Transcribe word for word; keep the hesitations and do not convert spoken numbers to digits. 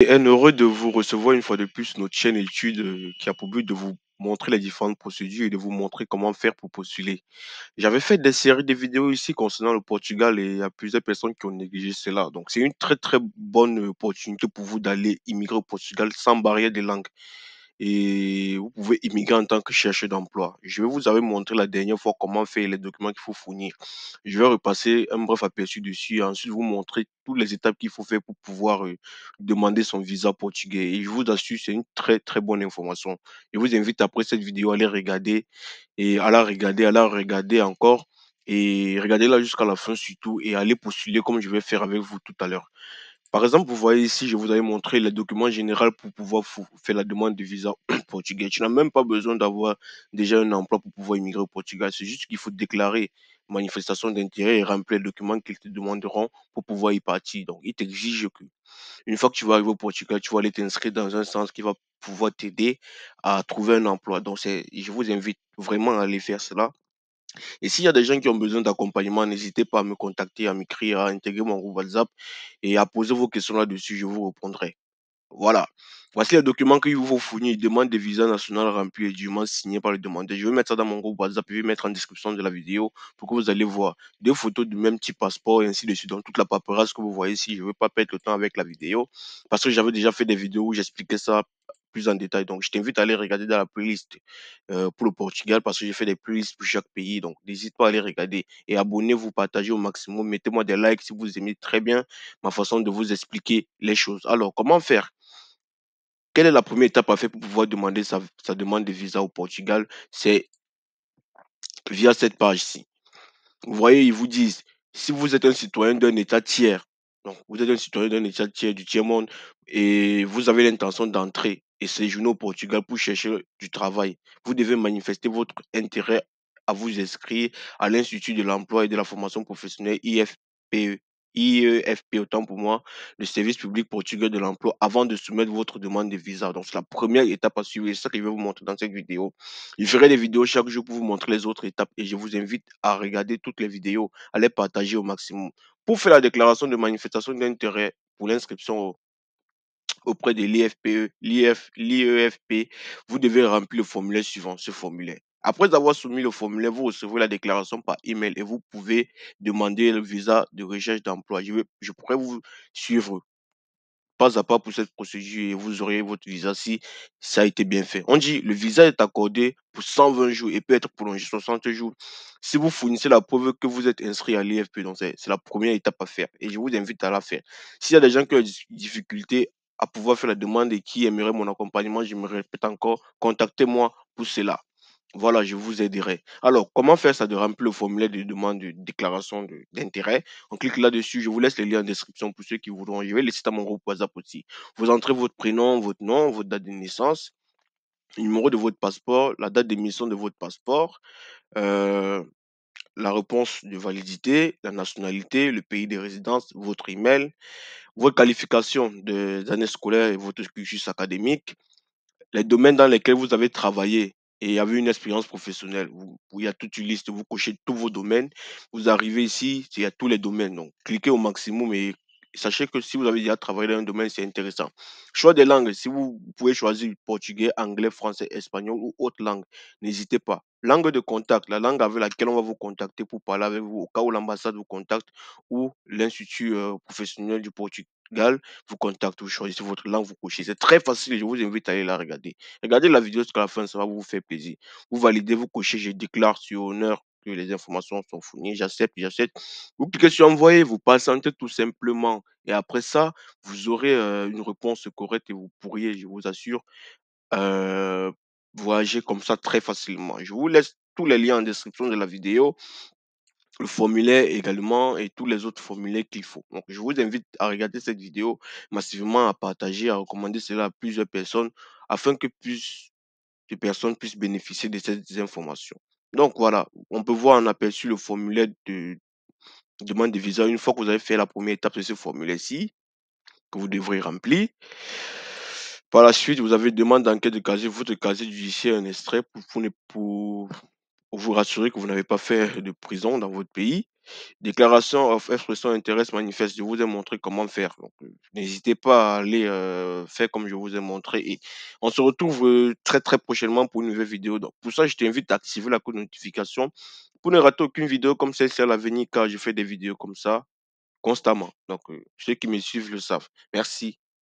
Et un heureux de vous recevoir une fois de plus notre chaîne étude euh, qui a pour but de vous montrer les différentes procédures et de vous montrer comment faire pour postuler. J'avais fait des séries de vidéos ici concernant le Portugal et il y a plusieurs personnes qui ont négligé cela. Donc c'est une très très bonne opportunité pour vous d'aller immigrer au Portugal sans barrière de langue. Et vous pouvez immigrer en tant que chercheur d'emploi. Je vais vous avoir montré la dernière fois comment faire les documents qu'il faut fournir. Je vais repasser un bref aperçu dessus et ensuite vous montrer toutes les étapes qu'il faut faire pour pouvoir euh, demander son visa portugais. Et je vous assure, c'est une très très bonne information. Je vous invite après cette vidéo à aller regarder et à la regarder, à la regarder encore et regardez-la jusqu'à la fin surtout et allez postuler comme je vais faire avec vous tout à l'heure. Par exemple, vous voyez ici, je vous avais montré les documents généraux pour pouvoir faire la demande de visa portugais. Tu n'as même pas besoin d'avoir déjà un emploi pour pouvoir immigrer au Portugal. C'est juste qu'il faut déclarer manifestation d'intérêt et remplir les documents qu'ils te demanderont pour pouvoir y partir. Donc, ils t'exigent que, une fois que tu vas arriver au Portugal, tu vas aller t'inscrire dans un centre qui va pouvoir t'aider à trouver un emploi. Donc, je vous invite vraiment à aller faire cela. Et s'il y a des gens qui ont besoin d'accompagnement, n'hésitez pas à me contacter, à m'écrire, à intégrer mon groupe WhatsApp et à poser vos questions là-dessus, je vous répondrai. Voilà. Voici les documents qu'il vous fournit. Demande de visa national remplie et dûment signée par le demandeur. Je vais mettre ça dans mon groupe WhatsApp et je vais mettre en description de la vidéo pour que vous allez voir deux photos du même type passeport et ainsi de suite. Donc toute la paperasse que vous voyez ici, je ne veux pas perdre le temps avec la vidéo parce que j'avais déjà fait des vidéos où j'expliquais ça plus en détail. Donc, je t'invite à aller regarder dans la playlist euh, pour le Portugal parce que j'ai fait des playlists pour chaque pays. Donc, n'hésite pas à aller regarder et abonnez-vous, partagez au maximum. Mettez-moi des likes si vous aimez très bien ma façon de vous expliquer les choses. Alors, comment faire? Quelle est la première étape à faire pour pouvoir demander sa, sa demande de visa au Portugal? C'est via cette page-ci. Vous voyez, ils vous disent, si vous êtes un citoyen d'un État tiers, donc vous êtes un citoyen d'un État tiers du tiers-monde et vous avez l'intention d'entrer et séjourner au Portugal pour chercher du travail. Vous devez manifester votre intérêt à vous inscrire à l'Institut de l'emploi et de la formation professionnelle I F P E. I E F P, autant pour moi, le service public portugais de l'emploi, avant de soumettre votre demande de visa. Donc, c'est la première étape à suivre et c'est ça que je vais vous montrer dans cette vidéo. Je ferai des vidéos chaque jour pour vous montrer les autres étapes et je vous invite à regarder toutes les vidéos, à les partager au maximum. Pour faire la déclaration de manifestation d'intérêt pour l'inscription au auprès de l'I F P E, l'I E F P, vous devez remplir le formulaire suivant, ce formulaire. Après avoir soumis le formulaire, vous recevez la déclaration par email et vous pouvez demander le visa de recherche d'emploi. Je, je pourrais vous suivre pas à pas pour cette procédure et vous aurez votre visa si ça a été bien fait. On dit le visa est accordé pour cent vingt jours et peut être prolongé soixante jours si vous fournissez la preuve que vous êtes inscrit à l'I F P E. Donc, c'est la première étape à faire et je vous invite à la faire. S'il y a des gens qui ont des difficultés à pouvoir faire la demande et qui aimerait mon accompagnement, je me répète encore, contactez-moi pour cela. Voilà, je vous aiderai. Alors, comment faire ça de remplir le formulaire de demande de déclaration d'intérêt? On clique là-dessus, je vous laisse les liens en description pour ceux qui voudront. Je vais laisser dans mon groupe WhatsApp aussi. Vous entrez votre prénom, votre nom, votre date de naissance, le numéro de votre passeport, la date d'émission de votre passeport, euh, la réponse de validité, la nationalité, le pays de résidence, votre email, votre qualification des années scolaires et votre cursus académique, les domaines dans lesquels vous avez travaillé et avez une expérience professionnelle. Vous, il y a toute une liste, vous cochez tous vos domaines. Vous arrivez ici, il y a tous les domaines. Donc, cliquez au maximum et sachez que si vous avez déjà travaillé dans un domaine, c'est intéressant. Choix des langues, si vous pouvez choisir portugais, anglais, français, espagnol ou autre langue, n'hésitez pas. Langue de contact, la langue avec laquelle on va vous contacter pour parler avec vous, au cas où l'ambassade vous contacte ou l'Institut euh, professionnel du Portugal vous contacte, vous choisissez votre langue, vous cochez. C'est très facile, je vous invite à aller la regarder. Regardez la vidéo jusqu'à la fin, ça va vous faire plaisir. Vous validez, vous cochez, je déclare sur honneur que les informations sont fournies, j'accepte, j'accepte. Vous cliquez sur envoyer, vous patientez tout simplement. Et après ça, vous aurez euh, une réponse correcte et vous pourriez, je vous assure, euh, voyager comme ça très facilement. Je vous laisse tous les liens en description de la vidéo, le formulaire également et tous les autres formulaires qu'il faut. Donc, je vous invite à regarder cette vidéo massivement, à partager, à recommander cela à plusieurs personnes afin que plus de personnes puissent bénéficier de ces informations. Donc, voilà, on peut voir en aperçu le formulaire de demande de visa. Une fois que vous avez fait la première étape de ce formulaire-ci, que vous devrez remplir. Par la suite, vous avez demande d'enquête de casier, votre casier judiciaire, un extrait pour, pour, pour vous rassurer que vous n'avez pas fait de prison dans votre pays. Déclaration of expression interest manifeste, je vous ai montré comment faire. Donc, euh, n'hésitez pas à aller euh, faire comme je vous ai montré. Et on se retrouve euh, très très prochainement pour une nouvelle vidéo. Donc, pour ça, je t'invite à activer la cloche de notification pour ne rater aucune vidéo comme celle-ci à l'avenir, car je fais des vidéos comme ça constamment. Donc, euh, ceux qui me suivent le savent. Merci.